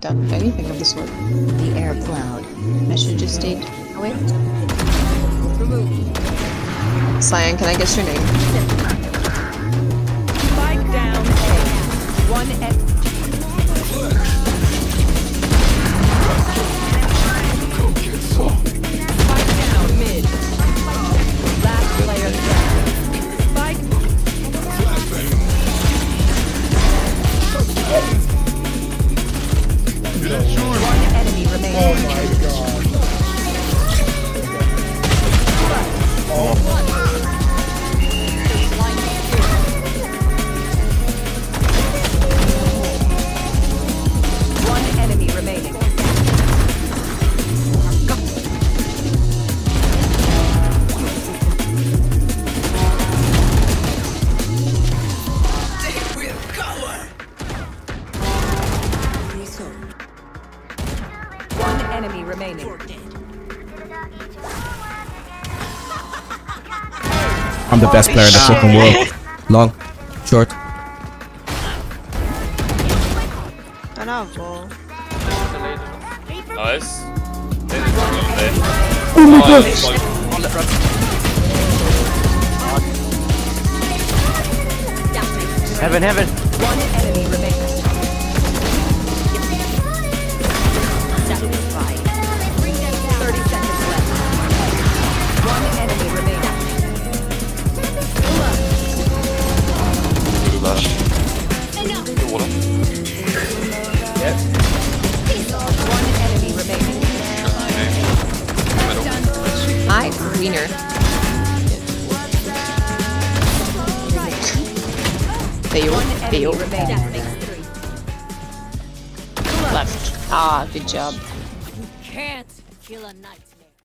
done with anything of the sort. The air cloud. Message estate. Oh wait. Cyan, can I guess your name? Spike down A. 1 FT. Spike down mid. Last player down. One enemy remains. Oh my god. Oh. One enemy remaining. Enemy remaining. I'm the best player in the fucking world. Long, short. Nice. Oh my god. Heaven, heaven. One enemy remaining. Fail. Left. Ah, good job. You can't kill a knight.